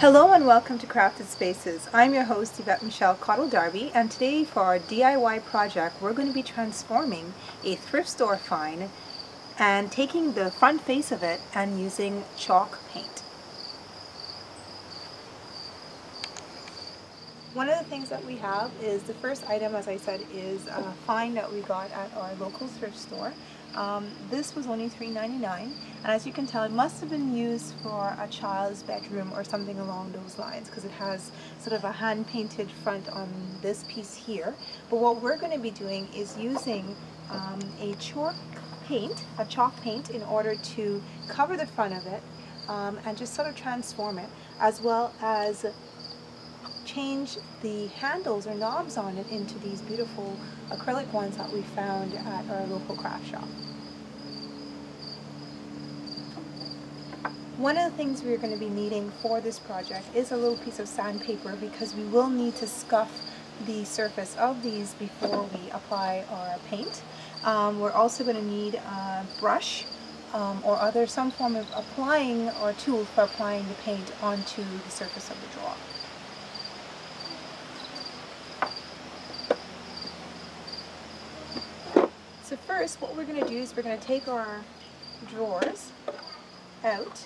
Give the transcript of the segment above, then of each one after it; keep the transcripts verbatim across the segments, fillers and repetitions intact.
Hello and welcome to Crafted Spaces. I'm your host Yvette Michelle Cottle-Darby, and today for our D I Y project we're going to be transforming a thrift store find and taking the front face of it and using chalk paint. One of the things that we have is the first item, as I said, is a find that we got at our local thrift store. Um, this was only three ninety-nine, and as you can tell it must have been used for a child's bedroom or something along those lines, because it has sort of a hand painted front on this piece here. But what we're going to be doing is using um, a chalk paint, a chalk paint in order to cover the front of it um, and just sort of transform it, as well as change the handles or knobs on it into these beautiful acrylic ones that we found at our local craft shop. One of the things we're going to be needing for this project is a little piece of sandpaper, because we will need to scuff the surface of these before we apply our paint. Um, we're also going to need a brush um, or other some form of applying or tool for applying the paint onto the surface of the drawer. So first, what we're going to do is we're going to take our drawers out,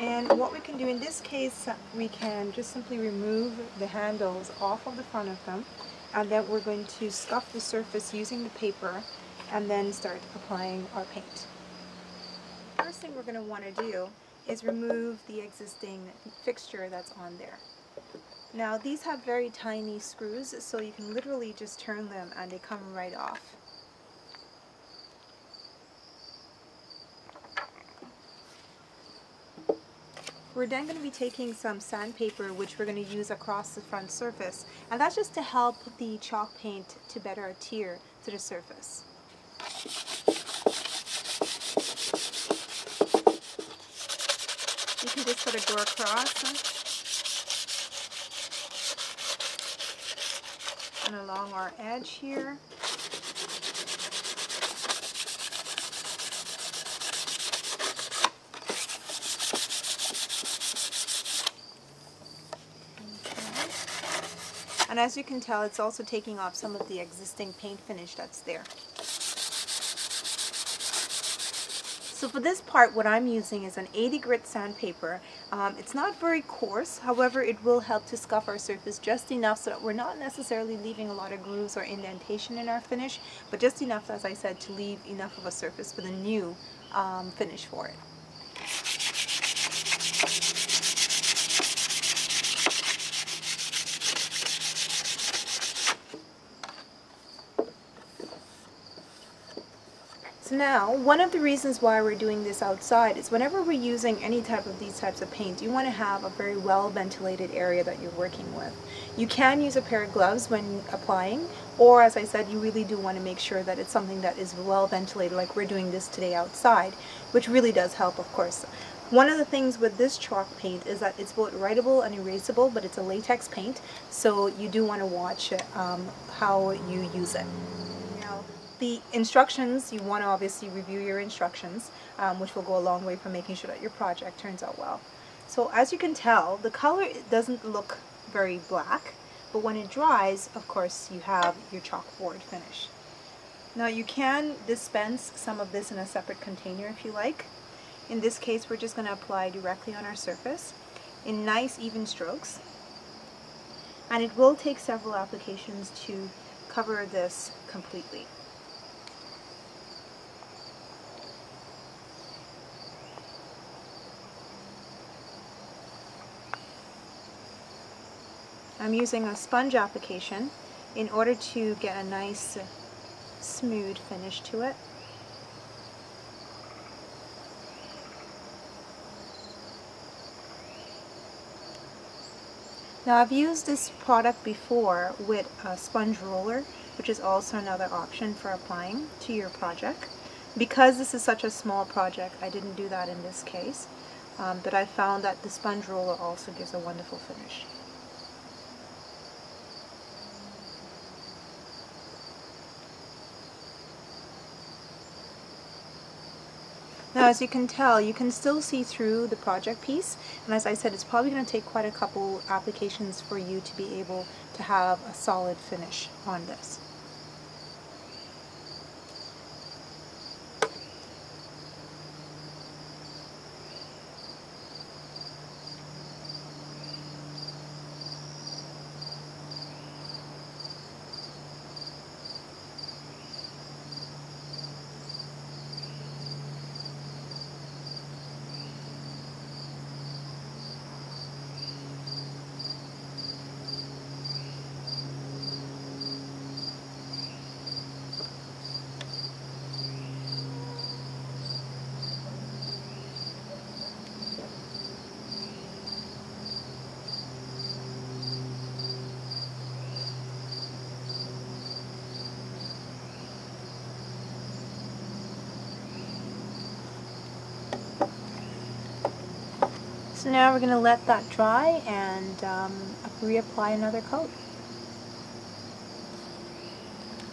and what we can do in this case, we can just simply remove the handles off of the front of them, and then we're going to scuff the surface using the paper and then start applying our paint. First thing we're going to want to do is remove the existing fixture that's on there. Now these have very tiny screws, so you can literally just turn them and they come right off. We're then going to be taking some sandpaper, which we're going to use across the front surface, and that's just to help the chalk paint to better adhere to the surface. You can just sort of go across and along our edge here. Okay. And as you can tell, it's also taking off some of the existing paint finish that's there. So for this part, what I'm using is an eighty grit sandpaper. Um, it's not very coarse, however it will help to scuff our surface just enough so that we're not necessarily leaving a lot of grooves or indentation in our finish, but just enough, as I said, to leave enough of a surface for the new um, finish for it. Now, one of the reasons why we're doing this outside is whenever we're using any type of these types of paint, you want to have a very well ventilated area that you're working with. You can use a pair of gloves when applying, or as I said, you really do want to make sure that it's something that is well ventilated, like we're doing this today outside, which really does help, of course. One of the things with this chalk paint is that it's both writable and erasable, but it's a latex paint, so you do want to watch um, how you use it. The instructions, you want to obviously review your instructions, um, which will go a long way for making sure that your project turns out well. So as you can tell, the color doesn't look very black, but when it dries, of course, you have your chalkboard finish. Now you can dispense some of this in a separate container if you like. In this case, we're just going to apply directly on our surface in nice even strokes, and it will take several applications to cover this completely. I'm using a sponge application in order to get a nice smooth finish to it. Now I've used this product before with a sponge roller, which is also another option for applying to your project. Because this is such a small project, I didn't do that in this case, um, but I found that the sponge roller also gives a wonderful finish. Now, as you can tell, you can still see through the project piece, and as I said, it's probably going to take quite a couple applications for you to be able to have a solid finish on this. So now we're going to let that dry and um, reapply another coat.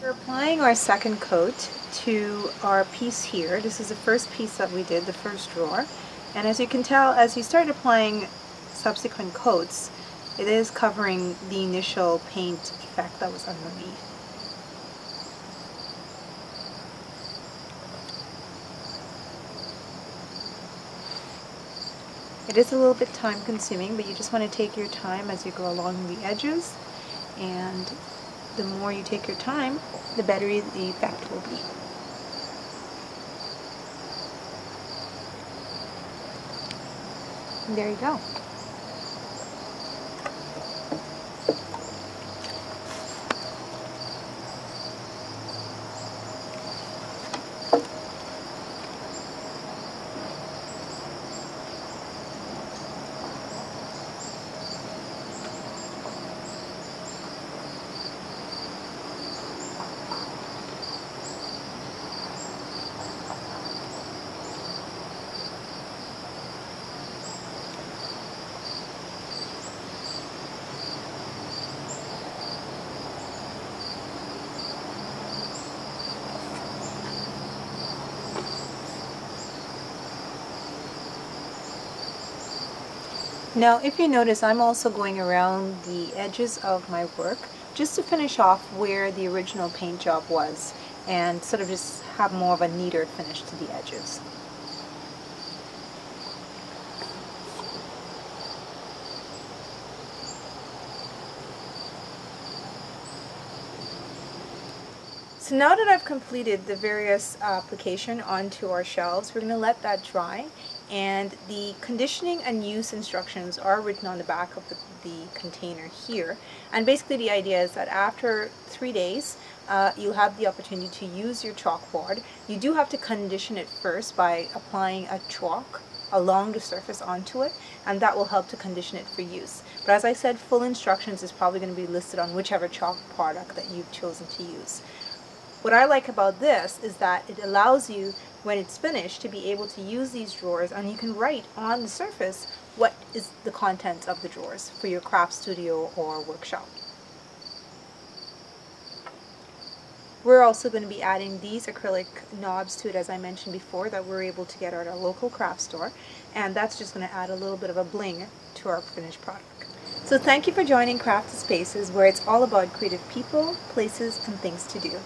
We're applying our second coat to our piece here. This is the first piece that we did, the first drawer. And as you can tell, as you start applying subsequent coats, it is covering the initial paint effect that was underneath. It is a little bit time consuming, but you just want to take your time as you go along the edges, and the more you take your time, the better the effect will be. And there you go. Now, if you notice, I'm also going around the edges of my work just to finish off where the original paint job was and sort of just have more of a neater finish to the edges. So now that I've completed the various application onto our shelves, we're going to let that dry, and the conditioning and use instructions are written on the back of the, the container here. And basically the idea is that after three days uh, you'll have the opportunity to use your chalkboard. You do have to condition it first by applying a chalk along the surface onto it, and that will help to condition it for use. But as I said, full instructions is probably going to be listed on whichever chalk product that you've chosen to use. What I like about this is that it allows you, when it's finished, to be able to use these drawers, and you can write on the surface what is the contents of the drawers for your craft studio or workshop. We're also going to be adding these acrylic knobs to it, as I mentioned before, that we're able to get at our local craft store, and that's just going to add a little bit of a bling to our finished product. So thank you for joining Crafted Spaces, where it's all about creative people, places, and things to do.